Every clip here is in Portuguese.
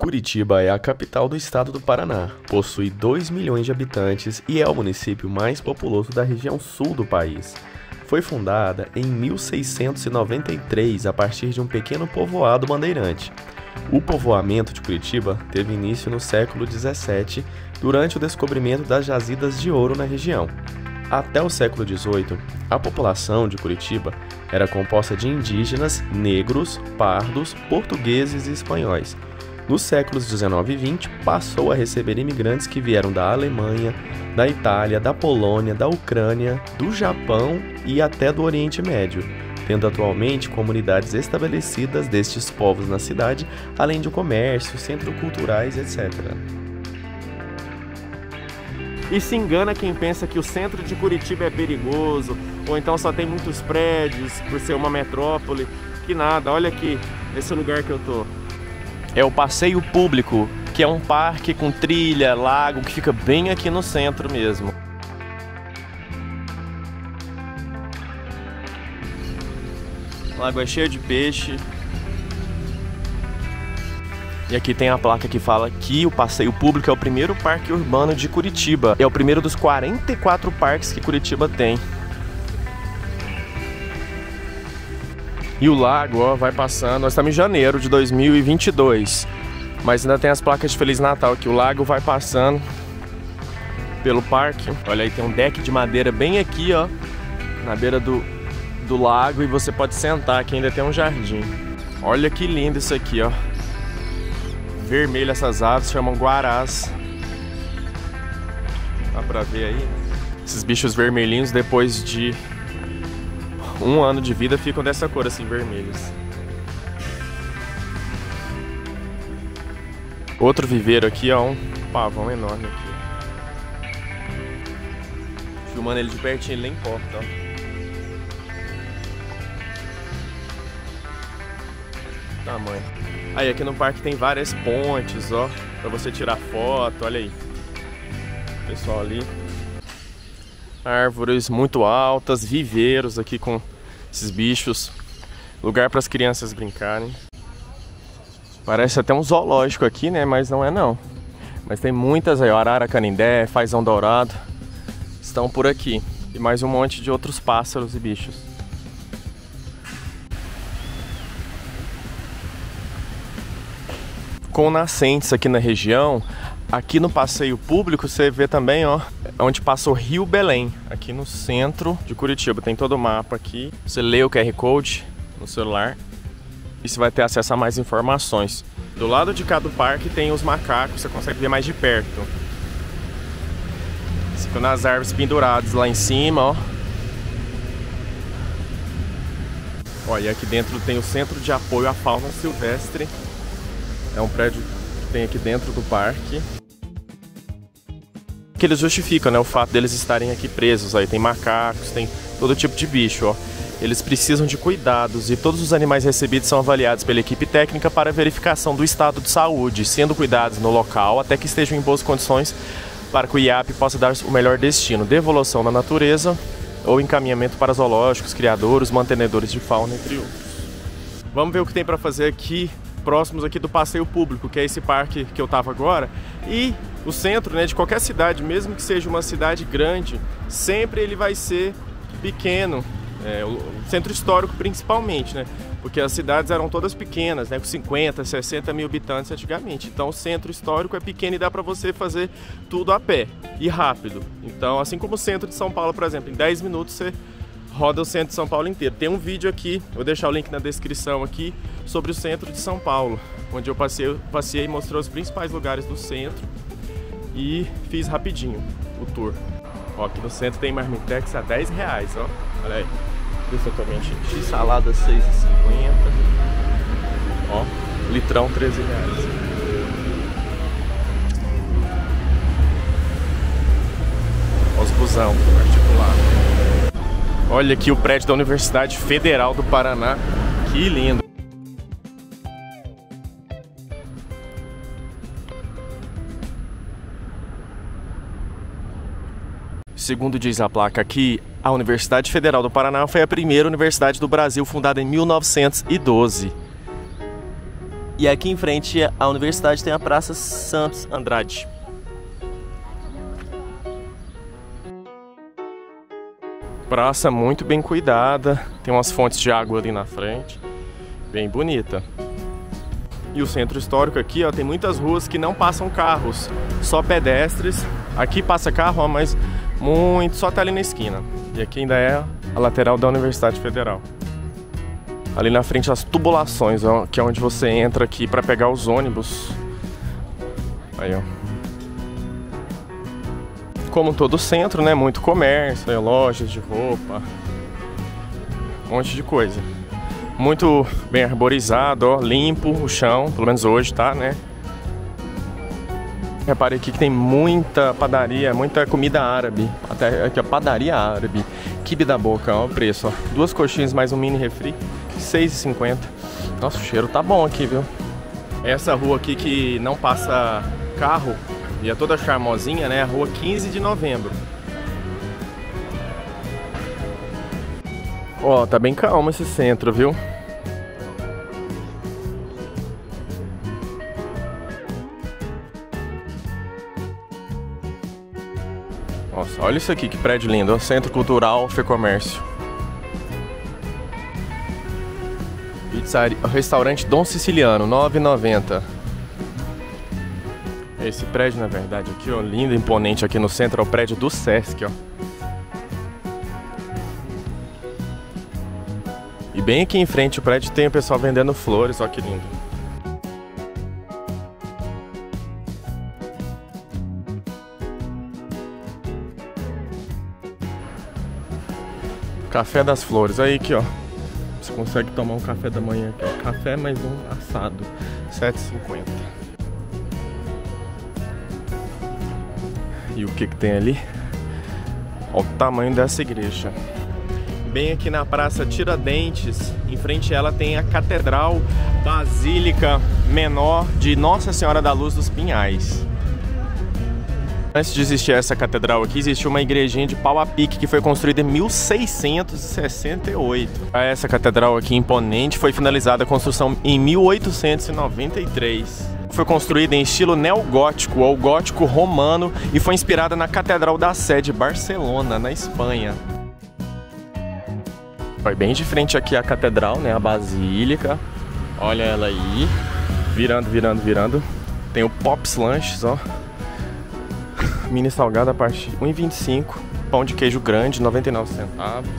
Curitiba é a capital do estado do Paraná, possui 2 milhões de habitantes e é o município mais populoso da região sul do país. Foi fundada em 1693 a partir de um pequeno povoado bandeirante. O povoamento de Curitiba teve início no século XVII, durante o descobrimento das jazidas de ouro na região. Até o século XVIII, a população de Curitiba era composta de indígenas, negros, pardos, portugueses e espanhóis. Nos séculos 19 e 20, passou a receber imigrantes que vieram da Alemanha, da Itália, da Polônia, da Ucrânia, do Japão e até do Oriente Médio, tendo atualmente comunidades estabelecidas destes povos na cidade, além de comércio, centros culturais, etc. E se engana quem pensa que o centro de Curitiba é perigoso, ou então só tem muitos prédios por ser uma metrópole, que nada, olha aqui, esse lugar que eu tô. É o Passeio Público, que é um parque com trilha, lago, que fica bem aqui no centro mesmo. O lago é cheio de peixe. E aqui tem a placa que fala que o Passeio Público é o primeiro parque urbano de Curitiba. É o primeiro dos 44 parques que Curitiba tem. E o lago, ó, vai passando, nós estamos em janeiro de 2022, mas ainda tem as placas de Feliz Natal aqui. O lago vai passando pelo parque. Olha aí, tem um deck de madeira bem aqui, ó, na beira do lago, e você pode sentar aqui, ainda tem um jardim. Olha que lindo isso aqui, ó. Vermelho essas aves, chamam guarás. Dá pra ver aí? Esses bichos vermelhinhos, depois de um ano de vida, ficam dessa cor, assim, vermelhos. Outro viveiro aqui, ó, um pavão enorme aqui. Filmando ele de pertinho, ele nem importa, ó. Tamanho. Aí, aqui no parque tem várias pontes, ó, pra você tirar foto, olha aí. Pessoal ali. Árvores muito altas, viveiros aqui com esses bichos, lugar para as crianças brincarem. Parece até um zoológico aqui, né? Mas não é não. Mas tem muitas aí, arara canindé, fazão dourado, estão por aqui. E mais um monte de outros pássaros e bichos. Com nascentes aqui na região. Aqui no Passeio Público você vê também, ó, onde passa o Rio Belém, aqui no centro de Curitiba. Tem todo o mapa aqui, você lê o QR Code no celular e você vai ter acesso a mais informações. Do lado de cá do parque tem os macacos, você consegue ver mais de perto. Eles ficam nas árvores penduradas lá em cima, ó. Ó, e aqui dentro tem o Centro de Apoio à Fauna Silvestre. É um prédio que tem aqui dentro do parque. Que eles justificam, né, o fato deles estarem aqui presos. Aí tem macacos, tem todo tipo de bicho, ó. Eles precisam de cuidados e todos os animais recebidos são avaliados pela equipe técnica para verificação do estado de saúde, sendo cuidados no local até que estejam em boas condições para que o IAP possa dar o melhor destino, devolução na natureza ou encaminhamento para zoológicos, criadores, mantenedores de fauna, entre outros. Vamos ver o que tem para fazer aqui, próximos aqui do Passeio Público, que é esse parque que eu tava agora. E o centro, né, de qualquer cidade, mesmo que seja uma cidade grande, sempre ele vai ser pequeno, o centro histórico principalmente, né, porque as cidades eram todas pequenas, né, com 50, 60 mil habitantes antigamente. Então o centro histórico é pequeno e dá para você fazer tudo a pé e rápido. Então, assim como o centro de São Paulo, por exemplo, em 10 minutos você roda o centro de São Paulo inteiro. Tem um vídeo aqui, vou deixar o link na descrição aqui, sobre o centro de São Paulo, onde eu passei e mostrei os principais lugares do centro e fiz rapidinho o tour. Ó, aqui no centro tem marmitex a R$10, ó. Olha aí, principalmente x-salada R$6,50. Ó, litrão R$13. Ó, os busão particular. Olha aqui o prédio da Universidade Federal do Paraná, que lindo! Segundo diz a placa aqui, a Universidade Federal do Paraná foi a primeira universidade do Brasil, fundada em 1912. E aqui em frente à universidade tem a Praça Santos Andrade. Praça muito bem cuidada, tem umas fontes de água ali na frente, bem bonita. E o centro histórico aqui, ó, tem muitas ruas que não passam carros, só pedestres. Aqui passa carro, ó, mas muito, só tá ali na esquina. E aqui ainda é a lateral da Universidade Federal. Ali na frente as tubulações, ó, que é onde você entra aqui para pegar os ônibus. Aí, ó. Como todo centro, né? Muito comércio, né, lojas de roupa, um monte de coisa. Muito bem arborizado, ó, limpo o chão, pelo menos hoje tá, né? Reparei aqui que tem muita padaria, muita comida árabe. Até aqui a padaria árabe, quibe da boca, ó, o preço, ó. Duas coxinhas mais um mini refri, R$6,50. Nossa, o cheiro tá bom aqui, viu? Essa rua aqui que não passa carro, e é toda charmosinha, né? A rua 15 de novembro. Ó, tá bem calmo esse centro, viu? Nossa, olha isso aqui, que prédio lindo. Ó, Centro Cultural Fecomércio. Pizzaria, restaurante Dom Siciliano, R$9,90. Esse prédio, na verdade, aqui, ó, lindo, imponente, aqui no centro, é o prédio do Sesc, ó. E bem aqui em frente o prédio tem o pessoal vendendo flores, ó, que lindo. Café das Flores, aí aqui, ó. Você consegue tomar um café da manhã aqui, ó. Café mais um assado, R$7,50. E o que tem ali? Olha o tamanho dessa igreja. Bem aqui na Praça Tiradentes, em frente a ela tem a Catedral Basílica Menor de Nossa Senhora da Luz dos Pinhais. Antes de existir essa catedral aqui, existia uma igrejinha de pau a pique que foi construída em 1668. Essa catedral aqui, imponente, foi finalizada a construção em 1893. Foi construída em estilo neogótico ou gótico romano e foi inspirada na Catedral da Sé de Barcelona, na Espanha. Vai bem de frente aqui a catedral, né, a basílica. Olha ela aí, virando. Tem o Pops Lanches, ó. Mini salgada a partir de R$1,25. Pão de queijo grande, 99 centavos.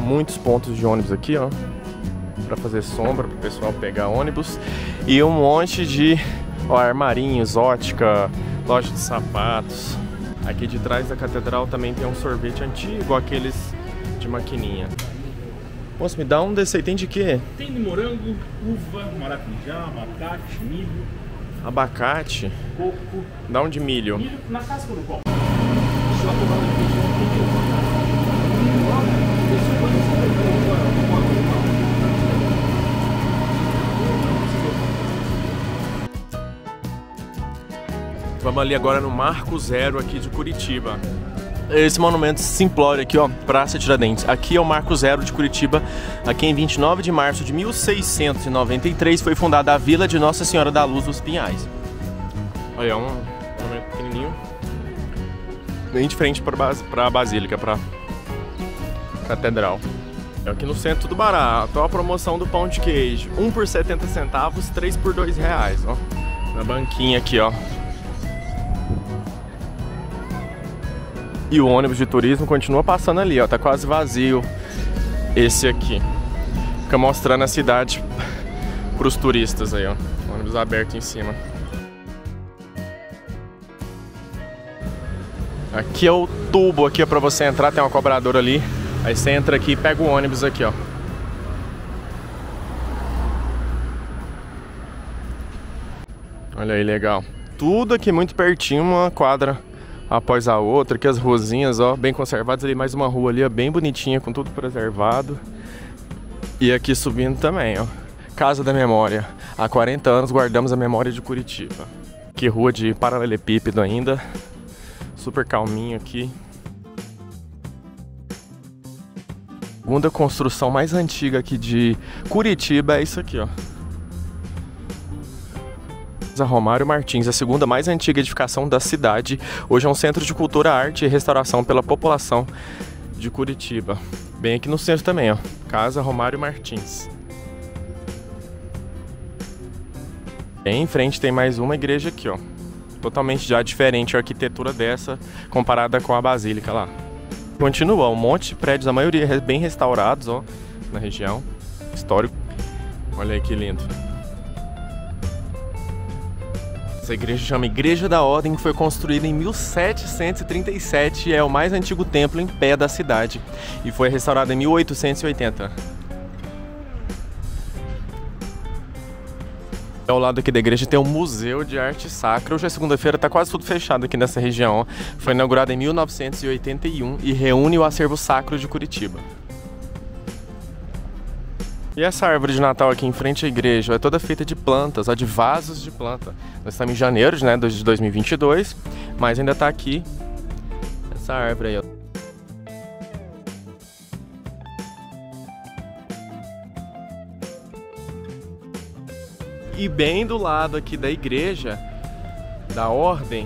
Muitos pontos de ônibus aqui, ó, para fazer sombra para o pessoal pegar ônibus, e um monte de, ó, armarinhos, ótica, loja de sapatos. Aqui de trás da catedral também tem um sorvete antigo, aqueles de maquininha. Moço, me dá um desse aí, tem de quê? Tem de morango, uva, maracujá, abacate, milho. Abacate? Coco. Dá um de milho. Milho na casca do copo. Vamos ali agora no Marco Zero aqui de Curitiba. Esse monumento simplório aqui, ó, Praça Tiradentes. Aqui é o Marco Zero de Curitiba. Aqui em 29 de março de 1693 foi fundada a Vila de Nossa Senhora da Luz dos Pinhais. Olha, é um monumento pequenininho, bem de frente para a Basílica, para a Catedral. É aqui no centro do Bará. Então a promoção do pão de queijo, 1 por 70 centavos, 3 por R$2, ó. Na banquinha aqui, ó. E o ônibus de turismo continua passando ali, ó, tá quase vazio esse aqui. Fica mostrando a cidade pros turistas aí, ó. Ônibus aberto em cima. Aqui é o tubo, aqui é pra você entrar, tem uma cobradora ali. Aí você entra aqui e pega o ônibus aqui, ó. Olha aí, legal. Tudo aqui muito pertinho, uma quadra após a outra, aqui as ruazinhas, ó, bem conservadas, ali mais uma rua ali, ó, bem bonitinha, com tudo preservado. E aqui subindo também, ó, Casa da Memória. Há 40 anos guardamos a memória de Curitiba. Que rua de paralelepípedo ainda, super calminho aqui. segunda construção mais antiga aqui de Curitiba é isso aqui, ó. Casa Romário Martins, a segunda mais antiga edificação da cidade. Hoje é um centro de cultura, arte e restauração pela população de Curitiba. Bem aqui no centro também, ó. Casa Romário Martins. Bem em frente tem mais uma igreja aqui, ó. Totalmente já diferente a arquitetura dessa comparada com a basílica lá. Continua, um monte de prédios, a maioria bem restaurados, ó, na região. Histórico. Olha aí que lindo. Essa igreja chama Igreja da Ordem, que foi construída em 1737 e é o mais antigo templo em pé da cidade e foi restaurada em 1880. Ao lado aqui da igreja tem o Museu de Arte Sacra. Hoje é segunda-feira, tá quase tudo fechado aqui nessa região. Foi inaugurada em 1981 e reúne o acervo sacro de Curitiba. E essa árvore de Natal aqui em frente à igreja é toda feita de plantas, ó, de vasos de planta. Nós estamos em janeiro, né, de 2022, mas ainda está aqui essa árvore aí, ó. E bem do lado aqui da igreja, da ordem,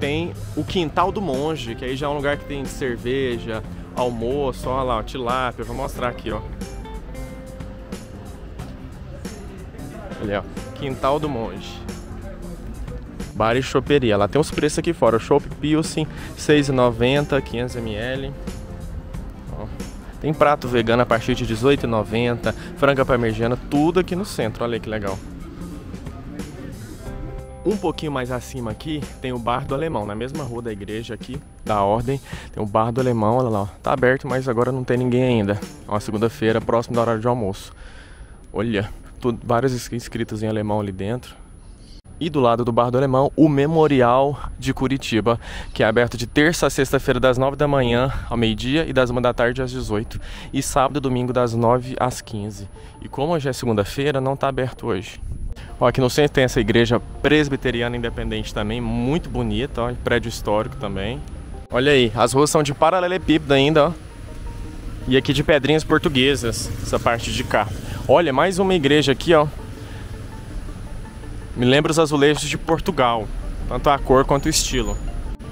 tem o Quintal do Monge, que aí já é um lugar que tem cerveja, almoço, olha lá, ó, tilápia, eu vou mostrar aqui, ó. Ali, ó, Quintal do Monge. Bar e choperia. Lá tem os preços aqui fora. Chopp Pilsen, R$6,90, 500ml. Ó. Tem prato vegano a partir de R$18,90. Franga parmegiana, tudo aqui no centro. Olha aí que legal. Um pouquinho mais acima aqui tem o Bar do Alemão. Na mesma rua da igreja aqui, da Ordem, tem o Bar do Alemão. Olha lá, ó. Tá aberto, mas agora não tem ninguém ainda. Ó, segunda-feira, próximo da hora de almoço. Olha. Várias escritas em alemão ali dentro. E do lado do Bar do Alemão, o Memorial de Curitiba, que é aberto de terça a sexta-feira das 9 da manhã ao meio-dia e das 1 da tarde às 18. E sábado e domingo das 9 às 15. E como hoje é segunda-feira, não está aberto hoje. Ó, aqui no centro tem essa igreja presbiteriana independente também, muito bonita, ó, prédio histórico também. Olha aí, as ruas são de paralelepípedo ainda, ó. E aqui de pedrinhas portuguesas, essa parte de cá. Olha, mais uma igreja aqui, ó. Me lembra os azulejos de Portugal, tanto a cor quanto o estilo.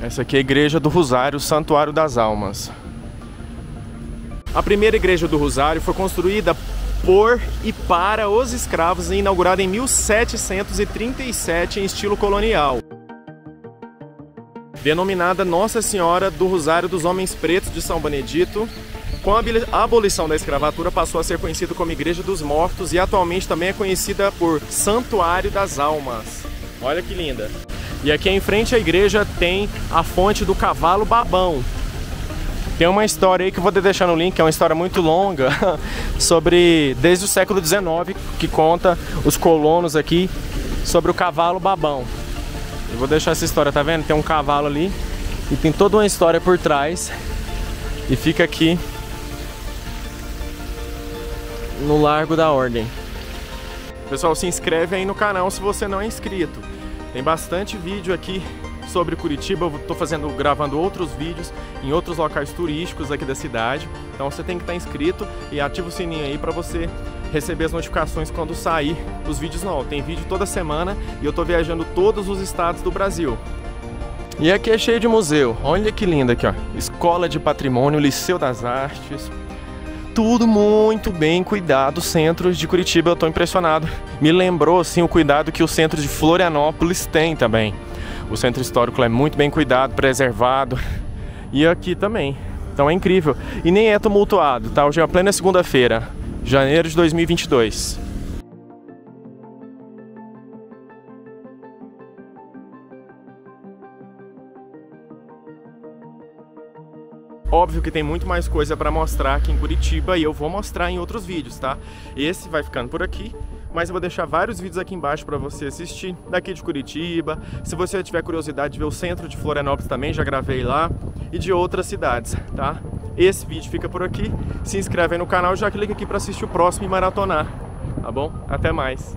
Essa aqui é a Igreja do Rosário, Santuário das Almas. A primeira Igreja do Rosário foi construída por e para os escravos e inaugurada em 1737 em estilo colonial. Denominada Nossa Senhora do Rosário dos Homens Pretos de São Benedito, com a abolição da escravatura, passou a ser conhecida como Igreja dos Mortos e atualmente também é conhecida por Santuário das Almas. Olha que linda! E aqui em frente à igreja tem a fonte do cavalo babão. Tem uma história aí que eu vou deixar no link, é uma história muito longa, sobre desde o século XIX, que conta os colonos aqui sobre o cavalo babão. Eu vou deixar essa história, tá vendo? Tem um cavalo ali e tem toda uma história por trás e fica aqui no Largo da Ordem. Pessoal, se inscreve aí no canal se você não é inscrito. Tem bastante vídeo aqui sobre Curitiba. Eu tô gravando outros vídeos em outros locais turísticos aqui da cidade. Então você tem que estar inscrito e ativa o sininho aí para você receber as notificações quando sair os vídeos novos. Tem vídeo toda semana e eu tô viajando todos os estados do Brasil. E aqui é cheio de museu. Olha que lindo aqui, ó. Escola de Patrimônio, Liceu das Artes. Tudo muito bem cuidado, centro de Curitiba, eu tô impressionado. Me lembrou, assim, o cuidado que o centro de Florianópolis tem também. O centro histórico é muito bem cuidado, preservado. E aqui também. Então é incrível. E nem é tumultuado, tá? Hoje é a plena segunda-feira, janeiro de 2022. Óbvio que tem muito mais coisa para mostrar aqui em Curitiba e eu vou mostrar em outros vídeos, tá? Esse vai ficando por aqui, mas eu vou deixar vários vídeos aqui embaixo para você assistir daqui de Curitiba. Se você tiver curiosidade de ver o centro de Florianópolis também, já gravei lá, e de outras cidades, tá? Esse vídeo fica por aqui, se inscreve aí no canal e já clica aqui para assistir o próximo e maratonar, tá bom? Até mais!